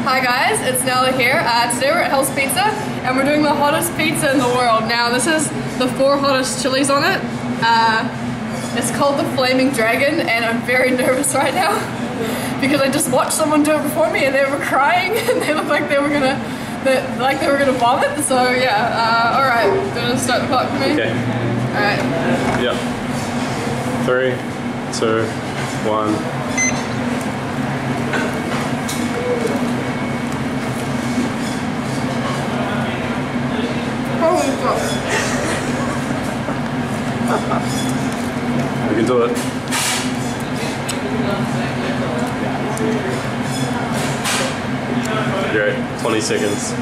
Hi guys, it's Nella here. Today we're at Hell's Pizza and we're doing the hottest pizza in the world. Now this is the 4 hottest chilies on it. It's called the Flaming Dragon and I'm very nervous right now because I just watched someone do it before me and they were crying and they looked like they were gonna vomit. So yeah, alright, gonna start the clock for me. Okay. Alright. Yep. 3, 2, 1. Holy fuck. We can do it. Great. 20 seconds.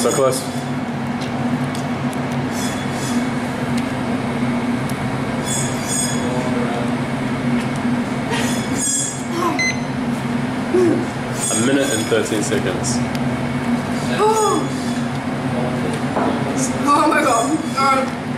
So close. A minute and 13 seconds. Oh my god.